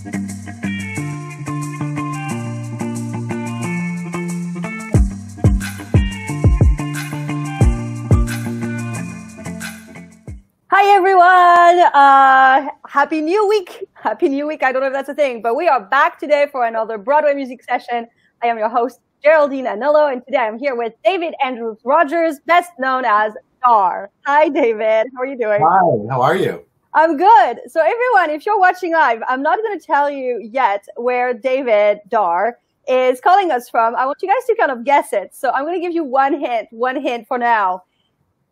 Hi everyone! Happy New Week! Happy New Week, I don't know if that's a thing, but we are back today for another Broadway music session. I am your host, Geraldine Anello, and today I'm here with David Andrews Rogers, best known as DAR. Hi David, how are you doing? Hi, how are you? I'm good. So everyone, if you're watching live, I'm not going to tell you yet where David, DAR, is calling us from. I want you guys to kind of guess it. So I'm going to give you one hint for now.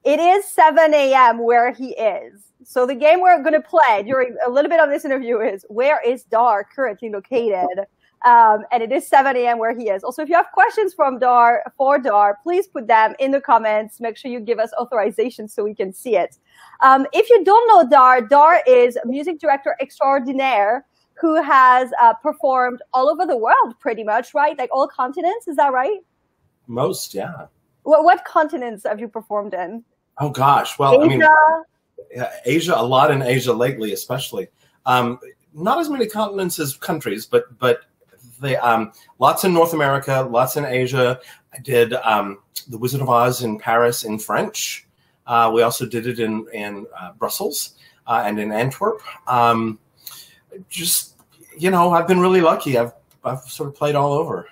It is 7 a.m. where he is. So the game we're going to play during a little bit of this interview is, where is DAR currently located? And it is 7 a.m. where he is. Also, if you have questions for DAR, please put them in the comments. Make sure you give us authorization so we can see it. If you don't know DAR, DAR is a music director extraordinaire who has performed all over the world pretty much, right? Like all continents, is that right? Most, yeah. What continents have you performed in? Oh gosh, well, Asia? I mean, Asia, a lot in Asia lately, especially. Not as many continents as countries, but they lots in North America, lots in Asia. I did The Wizard of Oz in Paris in French. We also did it in Brussels and in Antwerp. Just, you know, I've been really lucky. I've sort of played all over.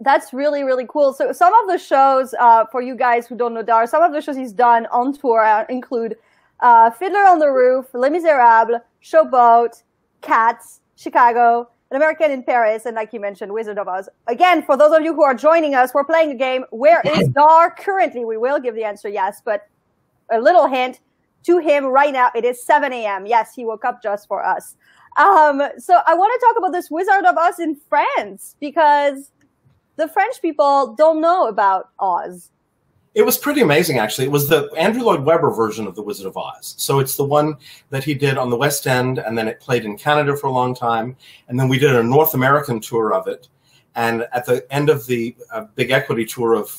That's really, really cool. So some of the shows, for you guys who don't know DAR, some of the shows he's done on tour include Fiddler on the Roof, Les Miserables, Showboat, Cats, Chicago, An American in Paris, and like you mentioned, Wizard of Oz. Again, for those of you who are joining us, we're playing a game, where is DAR currently? We will give the answer yes, but a little hint to him right now, it is 7 a.m. Yes, he woke up just for us. So I want to talk about this Wizard of Oz in France, because the French people don't know about Oz. It was pretty amazing, actually. It was the Andrew Lloyd Webber version of The Wizard of Oz. So it's the one that he did on the West End, and then it played in Canada for a long time. And then we did a North American tour of it. And at the end of the big equity tour of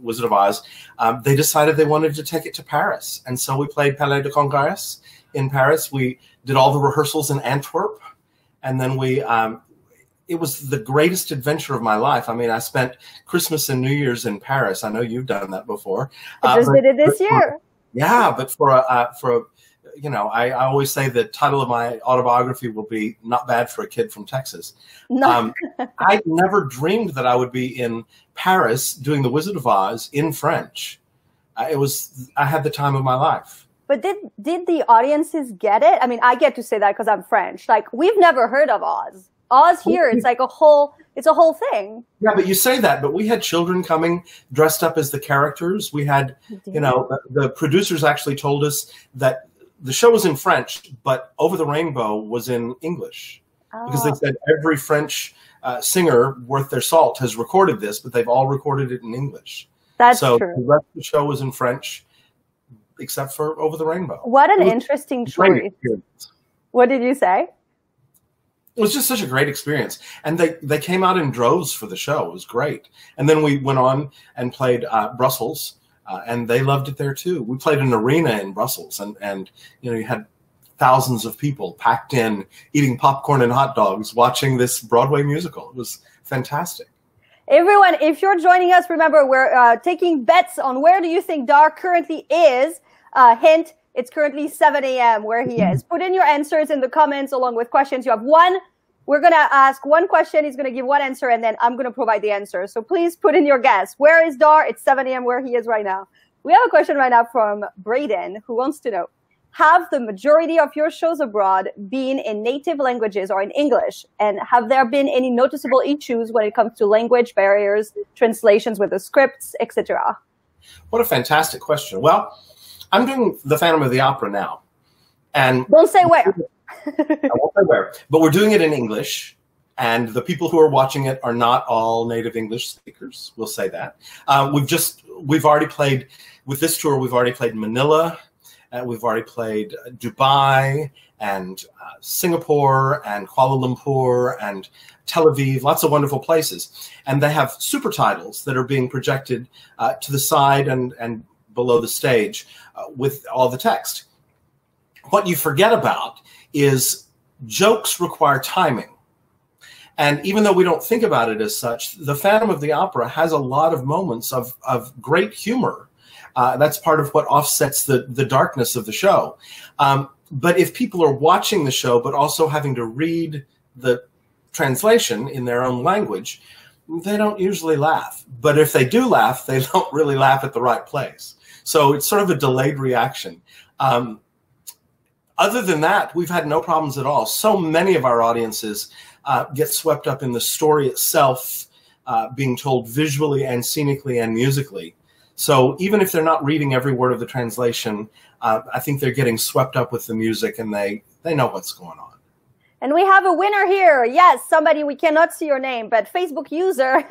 Wizard of Oz, they decided they wanted to take it to Paris. And so we played Palais des Congrès in Paris. We did all the rehearsals in Antwerp. And then we... It was the greatest adventure of my life. I mean, I spent Christmas and New Year's in Paris. I know you've done that before. I just did it this year. Yeah, but you know, I always say the title of my autobiography will be Not Bad for a Kid from Texas. No. I never dreamed that I would be in Paris doing The Wizard of Oz in French. I had the time of my life. But did the audiences get it? I mean, I get to say that because I'm French. Like, we've never heard of Oz. Oz here, it's like a whole thing. Yeah, but you say that, but we had children coming dressed up as the characters. We had, you know, the producers actually told us that the show was in French, but Over the Rainbow was in English. Oh. Because they said every French singer worth their salt has recorded this, but they've all recorded it in English. That's so true. The rest of the show was in French, except for Over the Rainbow. What an interesting choice. What did you say? It was just such a great experience. And they came out in droves for the show. It was great. And then we went on and played Brussels, and they loved it there too. We played an arena in Brussels, and you know, you had thousands of people packed in, eating popcorn and hot dogs, watching this Broadway musical. It was fantastic. Everyone, if you're joining us, remember, we're taking bets on where do you think DAR currently is. Hint. It's currently 7 a.m. where he is. Put in your answers in the comments along with questions. You have one. We're going to ask one question. He's going to give one answer, and then I'm going to provide the answer. So please put in your guess. Where is DAR? It's 7 a.m. where he is right now. We have a question right now from Braden, who wants to know, have the majority of your shows abroad been in native languages or in English? And have there been any noticeable issues when it comes to language barriers, translations with the scripts, etc.? What a fantastic question. Well, I'm doing the Phantom of the Opera now, and don't say where. I won't say where, but we're doing it in English, and the people who are watching it are not all native English speakers. We'll say that. We've already played with this tour. We've already played Manila, and we've already played Dubai and Singapore and Kuala Lumpur and Tel Aviv, lots of wonderful places, and they have super titles that are being projected to the side and below the stage with all the text. What you forget about is jokes require timing. And even though we don't think about it as such, the Phantom of the Opera has a lot of moments of great humor. That's part of what offsets the darkness of the show. But if people are watching the show but also having to read the translation in their own language, they don't usually laugh. But if they do laugh, they don't really laugh at the right place. So it's sort of a delayed reaction. Other than that, we've had no problems at all. So many of our audiences get swept up in the story itself, being told visually and scenically and musically. So even if they're not reading every word of the translation, I think they're getting swept up with the music, and they know what's going on. And we have a winner here. Yes, somebody, we cannot see your name, but Facebook user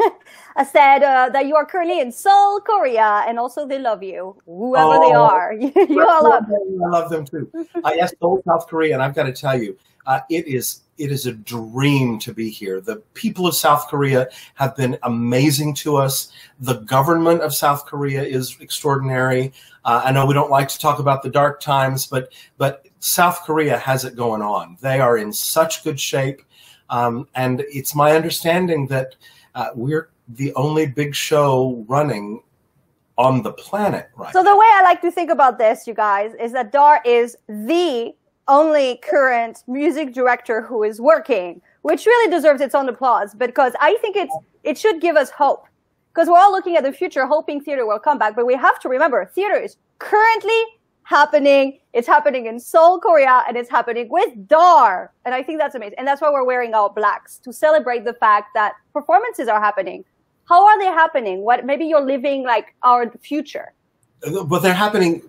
said that you are currently in Seoul, Korea, and also they love you, whoever they are. You all love them. I love them too. Yes, Seoul, South Korea, and I've got to tell you, it is a dream to be here. The people of South Korea have been amazing to us. The government of South Korea is extraordinary. I know we don't like to talk about the dark times, but South Korea has it going on. They are in such good shape. And it's my understanding that we're the only big show running on the planet right now. So the way I like to think about this, you guys, is that DAR is the only current music director who is working, which really deserves its own applause, because I think it should give us hope, because we're all looking at the future, hoping theater will come back. But we have to remember, theater is currently happening. It's happening in Seoul, Korea, and it's happening with DAR. And I think that's amazing. And that's why we're wearing all blacks, to celebrate the fact that performances are happening. How are they happening? What, maybe you're living like our future. But they're happening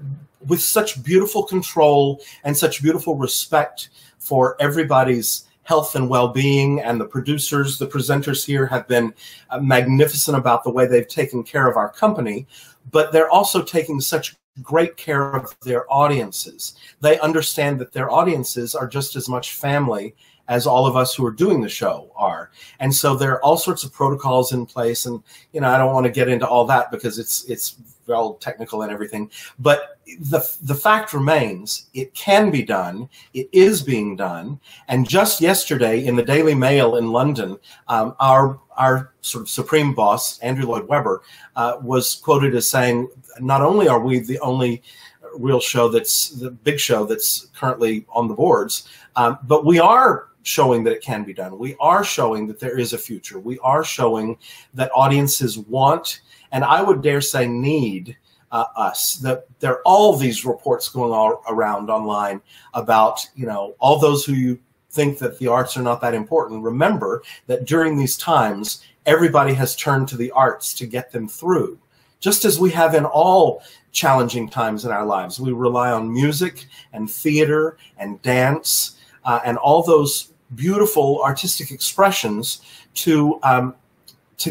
with such beautiful control and such beautiful respect for everybody's health and well-being. And the producers, the presenters here have been magnificent about the way they've taken care of our company, but they're also taking such great care of their audiences. They understand that their audiences are just as much family as all of us who are doing the show are. And so there are all sorts of protocols in place. And, you know, I don't want to get into all that because it's all technical and everything. But the fact remains, it can be done. It is being done. And just yesterday in the Daily Mail in London, our sort of supreme boss, Andrew Lloyd Webber, was quoted as saying, not only are we the only real show that's the big show that's currently on the boards, but we are showing that it can be done. We are showing that there is a future. We are showing that audiences want, and I would dare say need, us. That there are all these reports going all around online about, you know, all those who you think that the arts are not that important. Remember that during these times, everybody has turned to the arts to get them through. Just as we have in all challenging times in our lives, we rely on music and theater and dance and all those beautiful artistic expressions to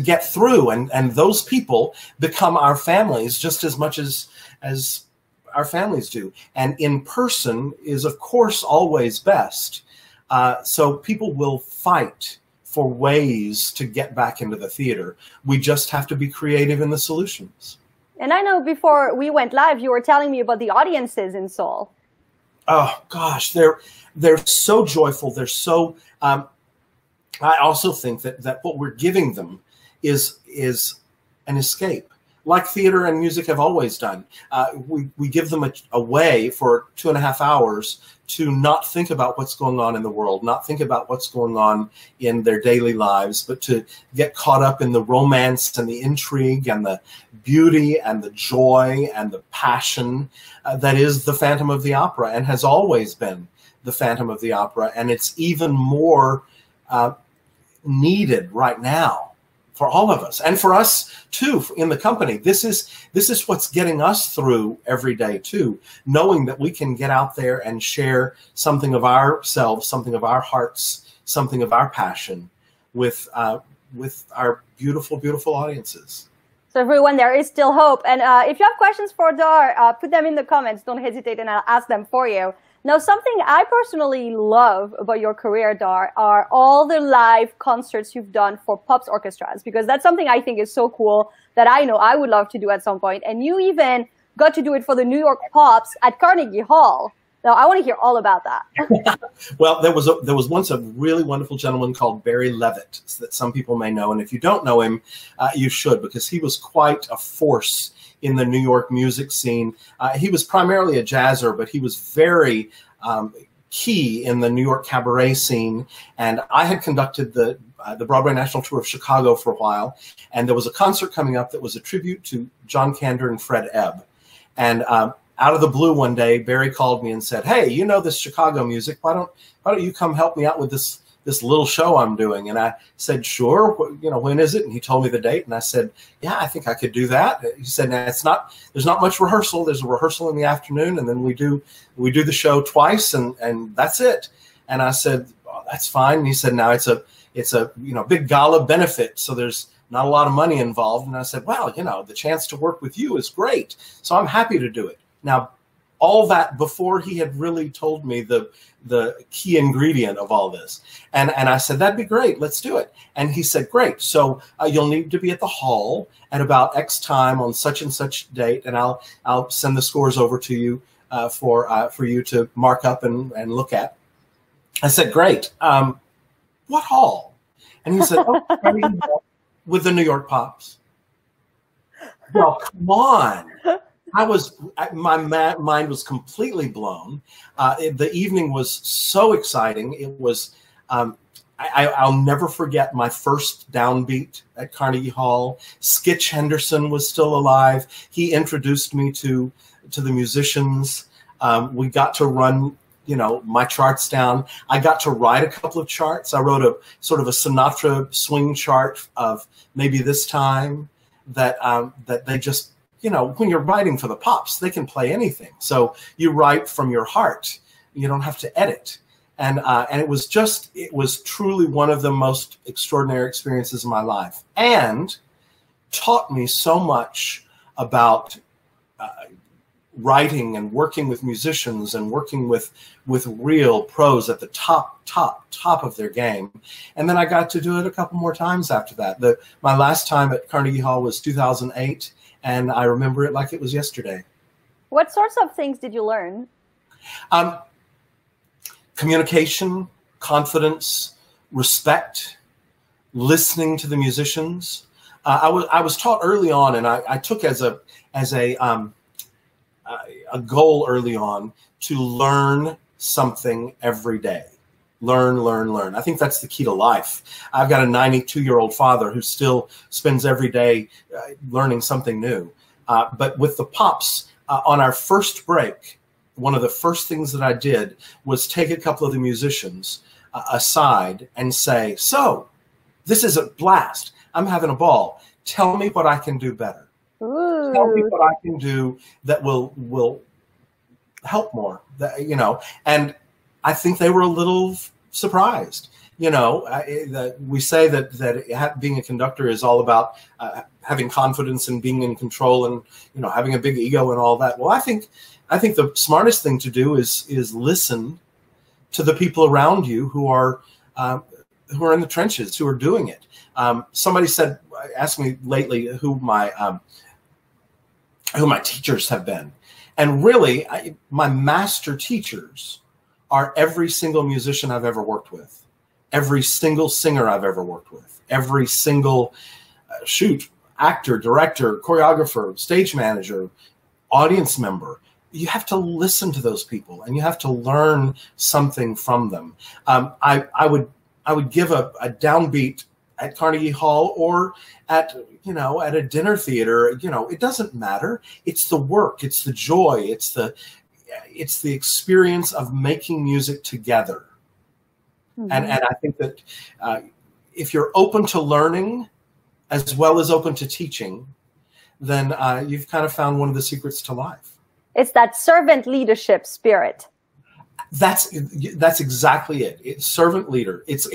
get through. And those people become our families just as much as our families do. And in person is, of course, always best. So people will fight for ways to get back into the theater. We just have to be creative in the solutions. And I know before we went live, you were telling me about the audiences in Seoul. Oh gosh, they're so joyful. They're so. I also think that what we're giving them is an escape, like theater and music have always done. We give them a way for 2.5 hours to not think about what's going on in the world, not think about what's going on in their daily lives, but to get caught up in the romance and the intrigue and the beauty and the joy and the passion that is the Phantom of the Opera and has always been the Phantom of the Opera. And it's even more needed right now. For all of us, and for us too, in the company, this is what's getting us through every day too. Knowing that we can get out there and share something of ourselves, something of our hearts, something of our passion with our beautiful, beautiful audiences. So everyone, there is still hope. And if you have questions for DAR, put them in the comments. Don't hesitate, and I'll ask them for you. Now, something I personally love about your career, DAR, are all the live concerts you've done for Pops orchestras, because that's something I think is so cool that I know I would love to do at some point. And you even got to do it for the New York Pops at Carnegie Hall. No, I want to hear all about that. Well, there was once a really wonderful gentleman called Barry Levitt that some people may know. And if you don't know him, you should, because he was quite a force in the New York music scene. He was primarily a jazzer, but he was very key in the New York cabaret scene. And I had conducted the Broadway National Tour of Chicago for a while. And there was a concert coming up that was a tribute to John Kander and Fred Ebb. And out of the blue one day, Barry called me and said, "Hey, you know this Chicago music. Why don't you come help me out with this little show I'm doing?" And I said, "Sure. You know, when is it?" And he told me the date. And I said, "Yeah, I think I could do that." He said, "No, there's not much rehearsal. There's a rehearsal in the afternoon, and then we do the show twice, and that's it." And I said, "Oh, that's fine." And he said, "Now it's a big gala benefit, so there's not a lot of money involved." And I said, "Well, the chance to work with you is great, so I'm happy to do it." Now, all that before he had really told me the key ingredient of all this. And I said, "That'd be great. Let's do it." And he said, "Great. So you'll need to be at the hall at about X time on such and such date, and I'll send the scores over to you for you to mark up and look at." I said, "Great. What hall?" And he said, "Oh, with the New York Pops." Well, come on. My mind was completely blown. The evening was so exciting. It was, I'll never forget my first downbeat at Carnegie Hall. Skitch Henderson was still alive. He introduced me to the musicians. We got to run, my charts down. I got to write a couple of charts. I wrote a sort of a Sinatra swing chart of Maybe This Time that they just, when you're writing for the Pops, they can play anything. So you write from your heart. You don't have to edit. And it was truly one of the most extraordinary experiences of my life, and taught me so much about writing and working with musicians and working with real pros at the top of their game. And then I got to do it a couple more times after that. My last time at Carnegie Hall was 2008. And I remember it like it was yesterday. What sorts of things did you learn? Communication, confidence, respect, listening to the musicians. I was taught early on, and I took as a goal early on to learn something every day. Learn, learn, learn. I think that's the key to life. I've got a 92-year-old father who still spends every day learning something new. But with the Pops, on our first break, one of the first things that I did was take a couple of the musicians aside and say, "So, this is a blast. I'm having a ball. Tell me what I can do better. Ooh. Tell me what I can do that will help more." And I think they were a little surprised. We say that being a conductor is all about having confidence and being in control and having a big ego and all that. Well, I think the smartest thing to do is listen to the people around you who are in the trenches, who are doing it. Somebody asked me lately who my teachers have been, and really my master teachers are every single musician I've ever worked with, every single singer I've ever worked with, every single actor, director, choreographer, stage manager, audience member. You have to listen to those people, and you have to learn something from them. I would give a downbeat at Carnegie Hall or at a dinner theater. It doesn't matter. It's the work. It's the joy. It's the experience of making music together. Mm-hmm. And I think that if you're open to learning as well as open to teaching, then you've kind of found one of the secrets to life. It's that servant leadership spirit. That's exactly it. It's servant leader. It's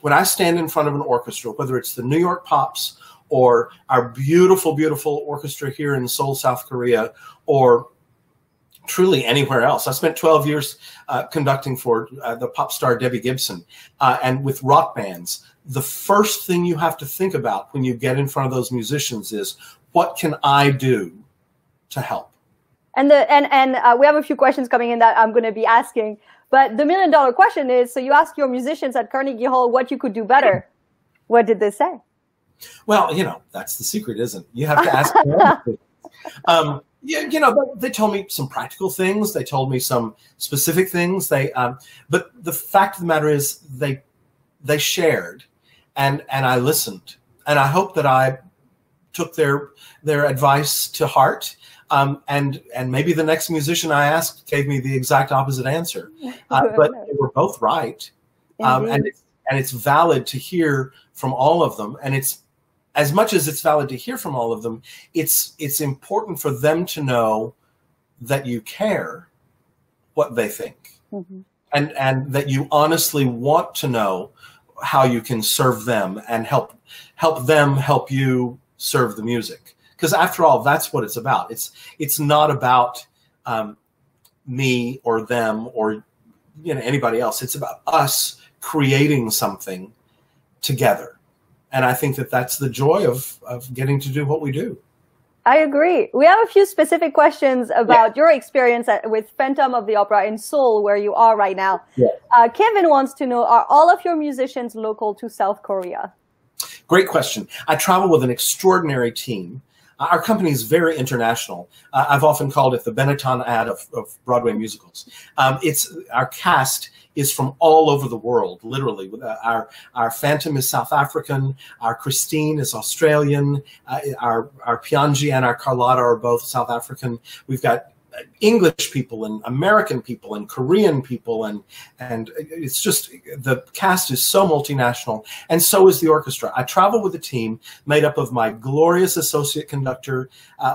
when I stand in front of an orchestra, whether it's the New York Pops or our beautiful, beautiful orchestra here in Seoul, South Korea, or truly anywhere else. I spent 12 years conducting for the pop star Debbie Gibson and with rock bands. The first thing you have to think about when you get in front of those musicians is, what can I do to help? And we have a few questions coming in that I'm going to be asking. But the million-dollar question is, so you asked your musicians at Carnegie Hall what you could do better. What did they say? Well, you know, that's the secret, isn't it? You have to ask them. You know, they told me some practical things. They told me some specific things. They, but the fact of the matter is they shared, and I listened. And I hope that I took their advice to heart. And maybe the next musician I asked gave me the exact opposite answer. But they were both right. And it's valid to hear from all of them. And it's, as much as it's valid to hear from all of them, it's important for them to know that you care what they think. Mm-hmm. And that you honestly want to know how you can serve them and help them help you serve the music. Because after all, that's what it's about. It's not about me or them or anybody else. It's about us creating something together, and I think that that's the joy of getting to do what we do. I agree. We have a few specific questions about your experience with Phantom of the Opera in Seoul, where you are right now. Yeah. Kevin wants to know, are all of your musicians local to South Korea? Great question. I travel with an extraordinary team. Our company is very international. I've often called it the Benetton ad of Broadway musicals. Our cast is from all over the world, literally. Our Phantom is South African. Our Christine is Australian. Our Pianji and our Carlotta are both South African. We've got English people and American people and Korean people, and it's just, the cast is so multinational, and so is the orchestra. I travel with a team made up of my glorious associate conductor,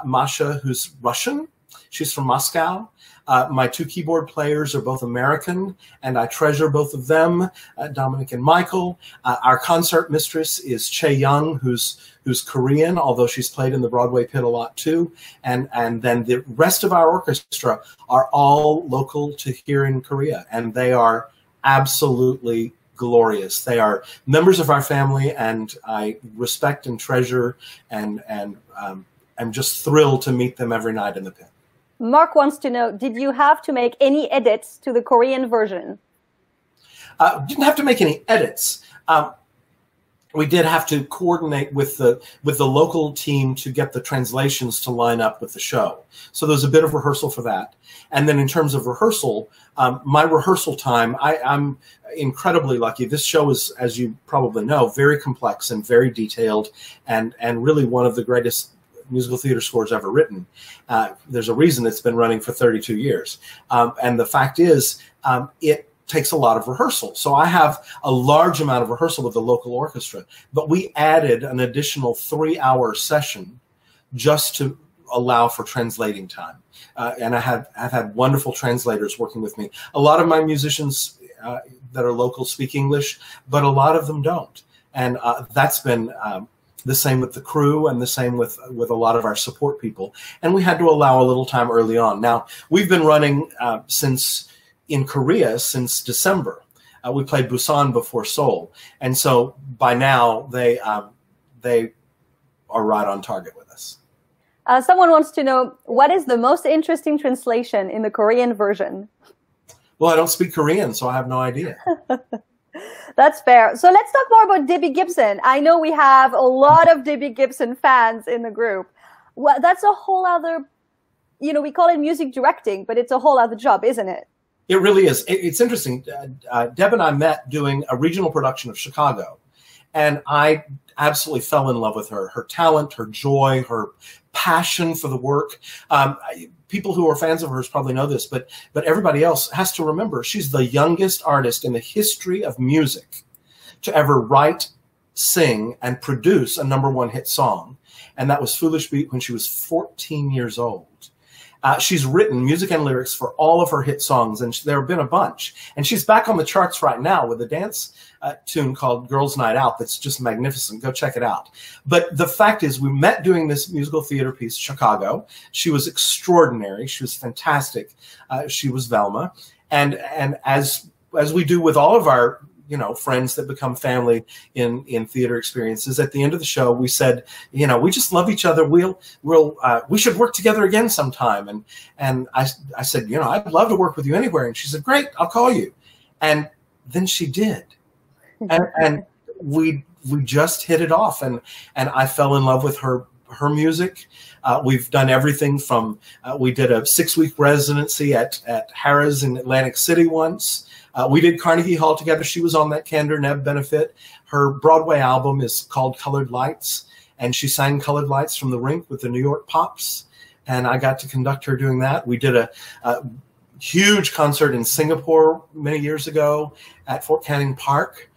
Masha, who's Russian. She's from Moscow. My two keyboard players are both American, and I treasure both of them, Dominic and Michael. Our concert mistress is Chae Young, who's Korean, although she's played in the Broadway pit a lot too. And then the rest of our orchestra are all local to here in Korea, and they are absolutely glorious. They are members of our family, and I respect and treasure, and I'm just thrilled to meet them every night in the pit. Mark wants to know, did you have to make any edits to the Korean version? Didn't have to make any edits. We did have to coordinate with the local team to get the translations to line up with the show. So there was a bit of rehearsal for that. And then in terms of rehearsal, my rehearsal time, I'm incredibly lucky. This show is, as you probably know, very complex and very detailed, and really one of the greatest musical theater scores ever written. There's a reason it's been running for 32 years. And the fact is, it takes a lot of rehearsal. So I have a large amount of rehearsal with the local orchestra, but we added an additional 3-hour session just to allow for translating time. And I've had wonderful translators working with me. A lot of my musicians that are local speak English, but a lot of them don't. And that's been the same with the crew, and the same with a lot of our support people. And we had to allow a little time early on. Now, we've been running in Korea since December. We played Busan before Seoul. And so by now, they are right on target with us. Someone wants to know, what is the most interesting translation in the Korean version? Well, I don't speak Korean, so I have no idea. That's fair. So let's talk more about Debbie Gibson. I know we have a lot of Debbie Gibson fans in the group. Well, that's a whole other, we call it music directing, but it's a whole other job, isn't it? It really is. It's interesting. Deb and I met doing a regional production of Chicago, and I absolutely fell in love with her. Her talent, her joy, her passion for the work. People who are fans of hers probably know this, but everybody else has to remember, she's the youngest artist in the history of music to ever write, sing, and produce a #1 hit song. And that was Foolish Beat when she was 14 years old. She's written music and lyrics for all of her hit songs, and there have been a bunch. And she's back on the charts right now with a dance tune called Girls Night Out that's just magnificent. Go check it out. But the fact is, we met doing this musical theater piece, Chicago. She was extraordinary. She was fantastic. She was Velma. And as we do with all of our you know, friends that become family in theater experiences. At the end of the show, we said, you know, we just love each other. We should work together again sometime. And I said, you know, I'd love to work with you anywhere. And she said, great, I'll call you. And then she did. And we just hit it off. And I fell in love with her music. We've done everything from, we did a 6-week residency at Harrah's in Atlantic City once. We did Carnegie Hall together. She was on that Candor Neb benefit. Her Broadway album is called Colored Lights, and she sang Colored Lights from the Rink with the New York Pops, and I got to conduct her doing that. We did a huge concert in Singapore many years ago at Fort Canning Park.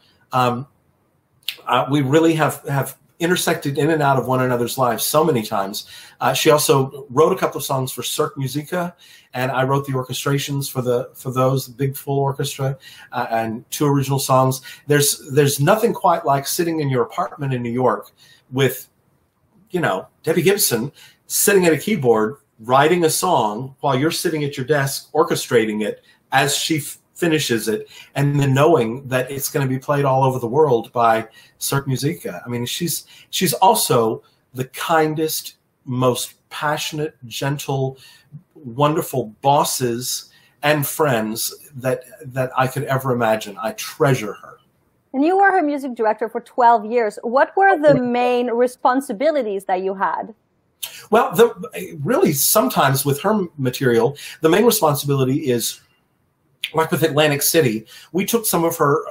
We really have intersected in and out of one another's lives so many times. She also wrote a couple of songs for Cirque Musica, and I wrote the orchestrations for those, the big full orchestra, and 2 original songs. There's nothing quite like sitting in your apartment in New York with, you know, Debbie Gibson sitting at a keyboard writing a song while you're sitting at your desk orchestrating it as she finishes it, and then knowing that it's going to be played all over the world by Cirque Musica. I mean, she's also the kindest, most passionate, gentle, wonderful bosses and friends that I could ever imagine. I treasure her. And you were her music director for 12 years. What were the main responsibilities that you had? Well, really, sometimes with her material, the main responsibility is, like with Atlantic City, we took some of her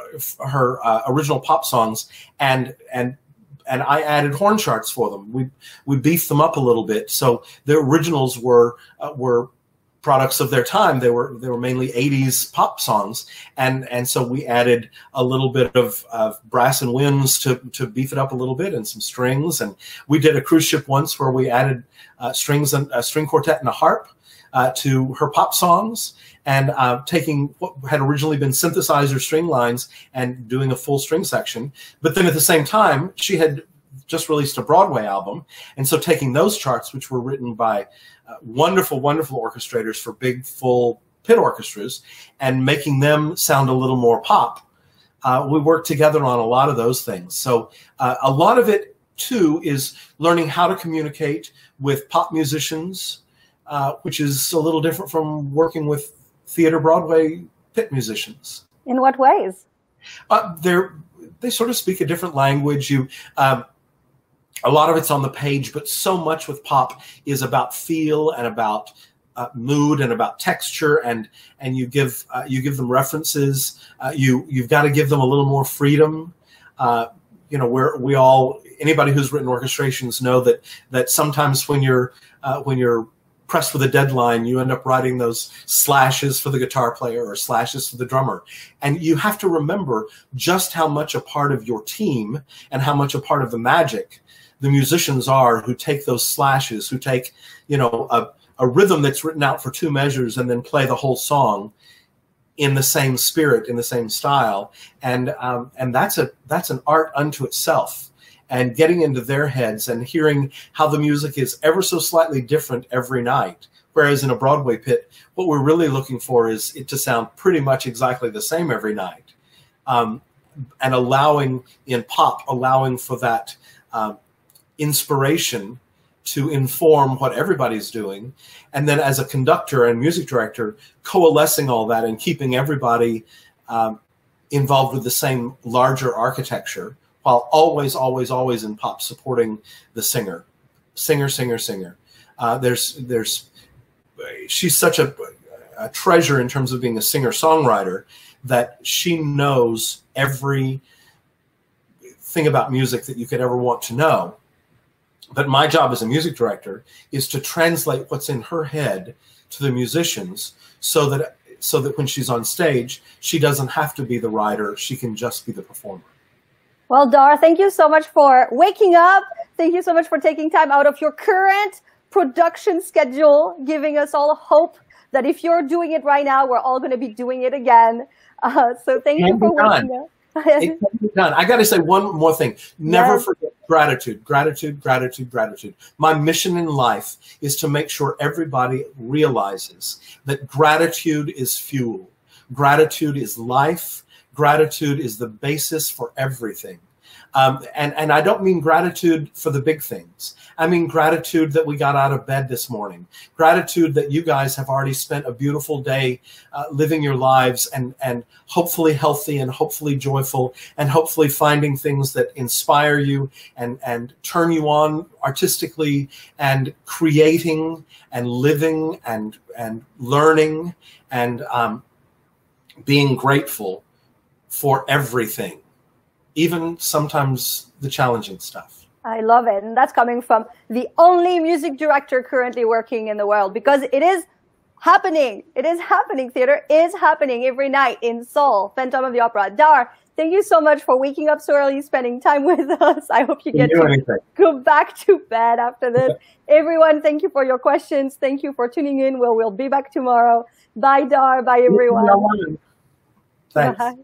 original pop songs and I added horn charts for them. We beefed them up a little bit, so the originals were products of their time. They were mainly 80s pop songs, and so we added a little bit of brass and winds to beef it up a little bit, and some strings. And we did a cruise ship once where we added strings and a string quartet and a harp to her pop songs, and taking what had originally been synthesizer string lines and doing a full string section. But then at the same time, she had just released a Broadway album. And so taking those charts, which were written by wonderful, wonderful orchestrators for big, full pit orchestras, and making them sound a little more pop, we worked together on a lot of those things. So a lot of it, too, is learning how to communicate with pop musicians, which is a little different from working with theater Broadway pit musicians. In what ways? They sort of speak a different language. A lot of it's on the page, but so much with pop is about feel and about mood and about texture, and you give them references. You've got to give them a little more freedom. You know, anybody who's written orchestrations know that sometimes when you're pressed with a deadline, you end up writing those slashes for the guitar player or slashes for the drummer. And you have to remember just how much a part of your team and how much a part of the magic the musicians are who take those slashes, who take, you know, a rhythm that's written out for 2 measures and then play the whole song in the same spirit, in the same style. And that's an art unto itself. And getting into their heads and hearing how the music is ever so slightly different every night. Whereas in a Broadway pit, what we're really looking for is it to sound pretty much exactly the same every night. And allowing for that inspiration to inform what everybody's doing. And then as a conductor and music director, coalescing all that and keeping everybody involved with the same larger architecture, while always, always, always in pop supporting the singer, singer. She's such a treasure in terms of being a singer-songwriter that she knows every thing about music that you could ever want to know. But my job as a music director is to translate what's in her head to the musicians so that when she's on stage, she doesn't have to be the writer, she can just be the performer. Well, DAR, thank you so much for waking up. Thank you so much for taking time out of your current production schedule, giving us all hope that if you're doing it right now, we're all going to be doing it again. So thank you for waking up. It can be done. I got to say one more thing. Never forget gratitude, gratitude, gratitude, gratitude. My mission in life is to make sure everybody realizes that gratitude is fuel. Gratitude is life. gratitude is the basis for everything. And I don't mean gratitude for the big things. I mean gratitude that we got out of bed this morning. Gratitude that you guys have already spent a beautiful day living your lives and hopefully healthy and hopefully joyful and hopefully finding things that inspire you and turn you on artistically and creating and living and learning and being grateful for everything. Even sometimes the challenging stuff. I love it. And that's coming from the only music director currently working in the world, because it is happening. It is happening. Theater is happening every night in Seoul. Phantom of the Opera. Dar, thank you so much for waking up so early, spending time with us. I hope you get to go back to bed after this. Everyone, thank you for your questions. Thank you for tuning in. We'll be back tomorrow. Bye, Dar. Bye, everyone. Thanks. Bye.